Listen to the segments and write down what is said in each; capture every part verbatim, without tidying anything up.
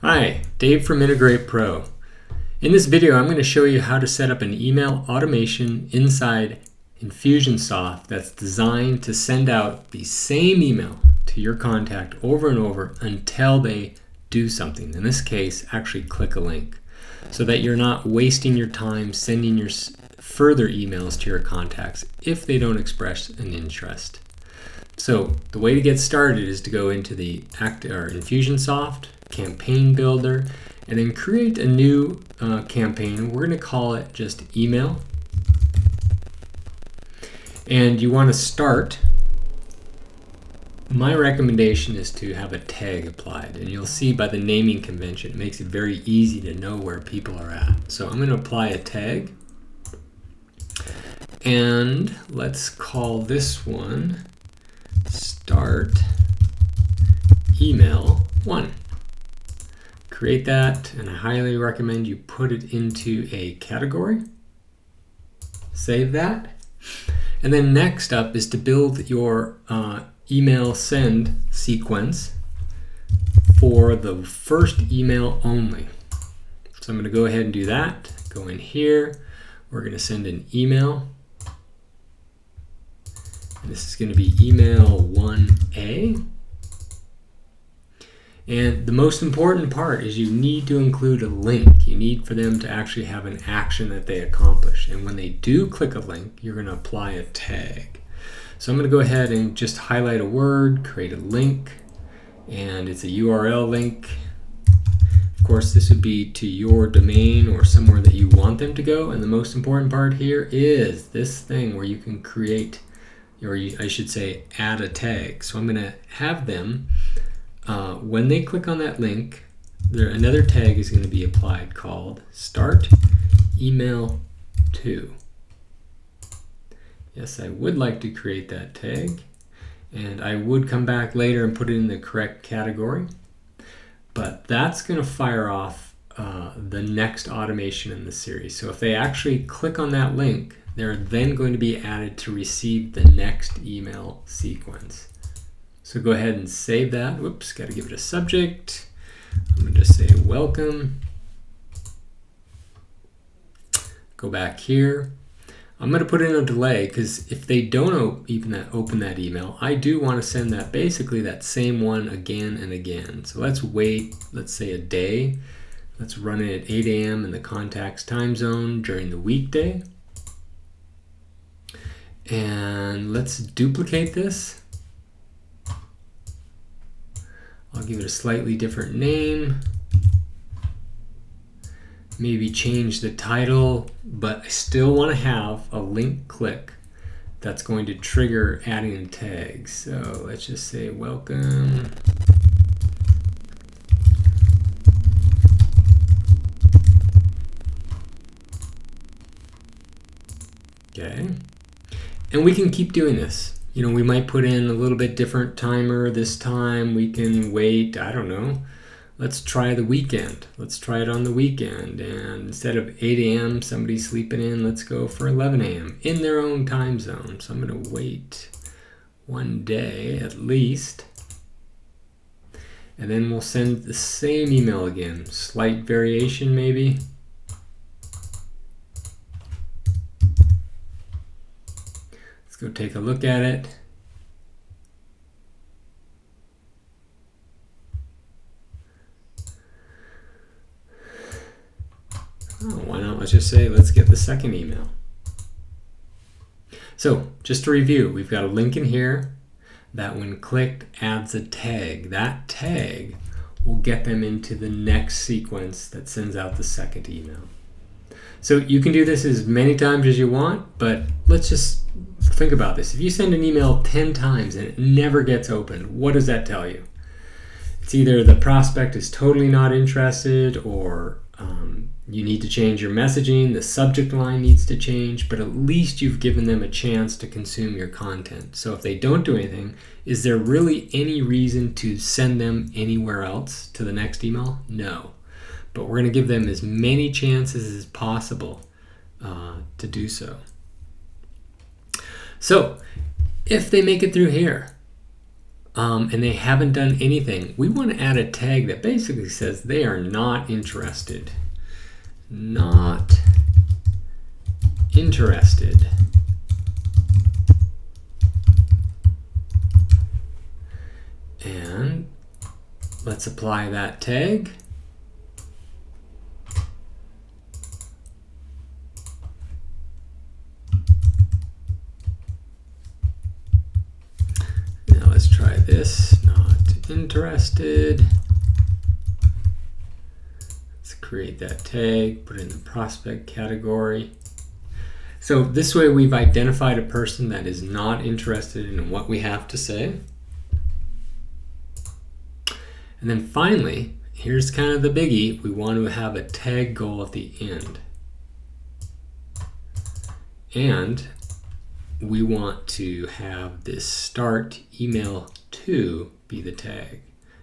Hi, Dave from Integrate Pro. In this video, I'm going to show you how to set up an email automation inside Infusionsoft that's designed to send out the same email to your contact over and over until they do something. In this case, actually click a link, so that you're not wasting your time sending your further emails to your contacts if they don't express an interest. So the way to get started is to go into the Act or Infusionsoft campaign builder and then create a new uh, campaign. We're going to call it just email. And you want to start. My recommendation is to have a tag applied, and you'll see by the naming convention it makes it very easy to know where people are at. So I'm going to apply a tag, and let's call this one start email one. Create that, and I highly recommend you put it into a category. Save that. And then next up is to build your uh, email send sequence for the first email only. So I'm going to go ahead and do that. Go in here. We're going to send an email. And this is going to be email one A. And the most important part is you need to include a link. You need for them to actually have an action that they accomplish. And when they do click a link, you're going to apply a tag. So I'm going to go ahead and just highlight a word, create a link, and it's a U R L link. Of course, this would be to your domain or somewhere that you want them to go. And the most important part here is this thing where you can create, or I should say, add a tag. So I'm going to have them Uh, when they click on that link, there another tag is going to be applied called start email two. Yes, I would like to create that tag, and I would come back later and put it in the correct category, but that's going to fire off uh, the next automation in the series. So if they actually click on that link, they're then going to be added to receive the next email sequence. So go ahead and save that. Whoops, got to give it a subject. I'm going to just say welcome. Go back here. I'm going to put in a delay because if they don't even that, open that email, I do want to send that basically that same one again and again. So let's wait, let's say a day. Let's run it at eight A M in the contact's time zone during the weekday. And let's duplicate this. I'll give it a slightly different name, maybe change the title, but I still want to have a link click that's going to trigger adding a tag. So let's just say welcome. Okay, and we can keep doing this. You know, we might put in a little bit different timer this time. We can wait, I don't know. Let's try the weekend. Let's try it on the weekend. And instead of eight A M, somebody's sleeping in, let's go for eleven A M in their own time zone. So I'm going to wait one day at least. And then we'll send the same email again. Slight variation maybe. Go take a look at it. Oh, why not? Let's just say, let's get the second email. So just to review, we've got a link in here that when clicked adds a tag. That tag will get them into the next sequence that sends out the second email. So you can do this as many times as you want, but let's just think about this. If you send an email ten times and it never gets opened, what does that tell you? It's either the prospect is totally not interested, or um, you need to change your messaging, the subject line needs to change, but at least you've given them a chance to consume your content. So if they don't do anything, is there really any reason to send them anywhere else to the next email? No. But we're going to give them as many chances as possible uh, to do so. So if they make it through here, um, and they haven't done anything. We want to add a tag that basically says they are not interested. Not interested. And let's apply that tag. Now let's try this, not interested. Let's create that tag, put it in the prospect category. So this way we've identified a person that is not interested in what we have to say. And then finally, here's kind of the biggie, we want to have a tag goal at the end. And we want to have this start email to be the tag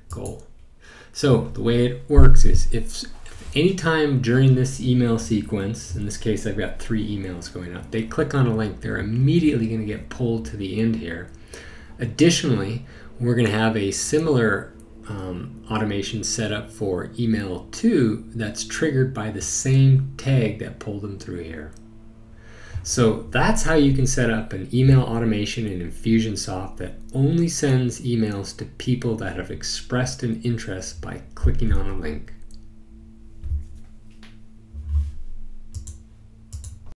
goal. So the way it works is if anytime during this email sequence, in this case I've got three emails going out, they click on a link, they're immediately going to get pulled to the end here. Additionally, we're going to have a similar Um, automation set up for email two that's triggered by the same tag that pulled them through here. So that's how you can set up an email automation in Infusionsoft that only sends emails to people that have expressed an interest by clicking on a link.